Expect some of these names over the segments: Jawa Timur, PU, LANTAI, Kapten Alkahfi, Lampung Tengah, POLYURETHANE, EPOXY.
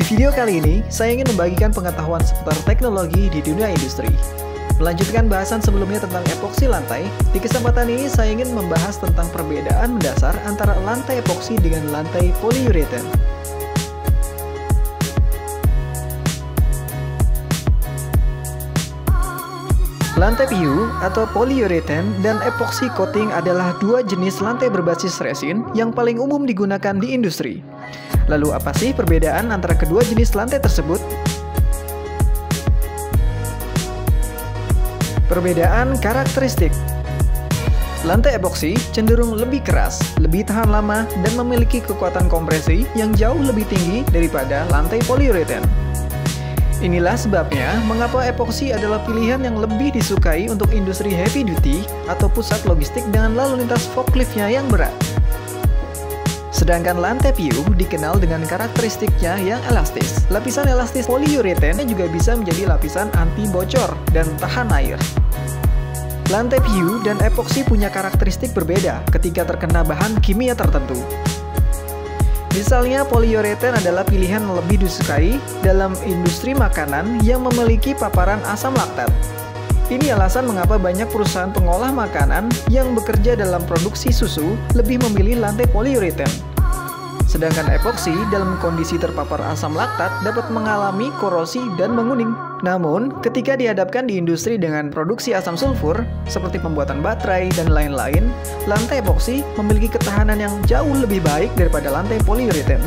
Di video kali ini, saya ingin membagikan pengetahuan seputar teknologi di dunia industri. Melanjutkan bahasan sebelumnya tentang epoksi lantai, di kesempatan ini saya ingin membahas tentang perbedaan mendasar antara lantai epoksi dengan lantai poliuretan. Lantai PU atau polyurethane dan epoxy coating adalah dua jenis lantai berbasis resin yang paling umum digunakan di industri. Lalu apa sih perbedaan antara kedua jenis lantai tersebut? Perbedaan karakteristik. Lantai epoxy cenderung lebih keras, lebih tahan lama, dan memiliki kekuatan kompresi yang jauh lebih tinggi daripada lantai polyurethane. Inilah sebabnya mengapa epoxy adalah pilihan yang lebih disukai untuk industri heavy duty atau pusat logistik dengan lalu lintas forkliftnya yang berat. Sedangkan lantai PU dikenal dengan karakteristiknya yang elastis. Lapisan elastis polyurethane juga bisa menjadi lapisan anti bocor dan tahan air. Lantai PU dan epoxy punya karakteristik berbeda ketika terkena bahan kimia tertentu. Misalnya, polyurethane adalah pilihan yang lebih disukai dalam industri makanan yang memiliki paparan asam laktat. Ini alasan mengapa banyak perusahaan pengolah makanan yang bekerja dalam produksi susu lebih memilih lantai polyurethane. Sedangkan epoksi dalam kondisi terpapar asam laktat dapat mengalami korosi dan menguning. Namun, ketika dihadapkan di industri dengan produksi asam sulfur, seperti pembuatan baterai dan lain-lain, lantai epoksi memiliki ketahanan yang jauh lebih baik daripada lantai polyurethane.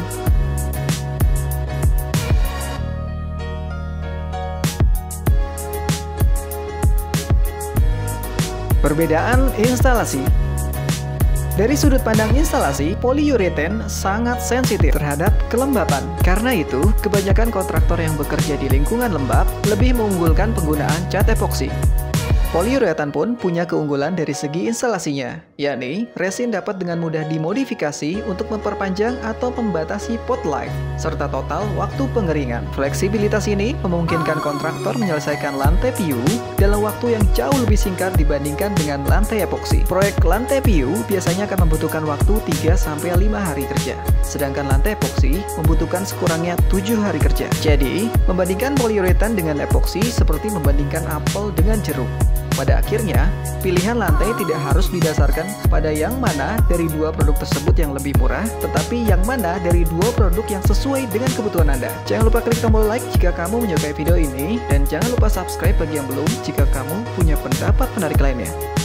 Perbedaan instalasi. Dari sudut pandang instalasi, polyurethane sangat sensitif terhadap kelembapan. Karena itu, kebanyakan kontraktor yang bekerja di lingkungan lembab lebih mengunggulkan penggunaan cat epoksi. Polyurethane pun punya keunggulan dari segi instalasinya, yakni resin dapat dengan mudah dimodifikasi untuk memperpanjang atau membatasi pot life, serta total waktu pengeringan. Fleksibilitas ini memungkinkan kontraktor menyelesaikan lantai PU dalam waktu yang jauh lebih singkat dibandingkan dengan lantai epoksi. Proyek lantai PU biasanya akan membutuhkan waktu 3-5 hari kerja, sedangkan lantai epoksi membutuhkan sekurangnya 7 hari kerja. Jadi, membandingkan polyurethane dengan epoksi seperti membandingkan apel dengan jeruk. Pada akhirnya, pilihan lantai tidak harus didasarkan pada yang mana dari dua produk tersebut yang lebih murah, tetapi yang mana dari dua produk yang sesuai dengan kebutuhan Anda. Jangan lupa klik tombol like jika kamu menyukai video ini, dan jangan lupa subscribe bagi yang belum jika kamu punya pendapat menarik lainnya.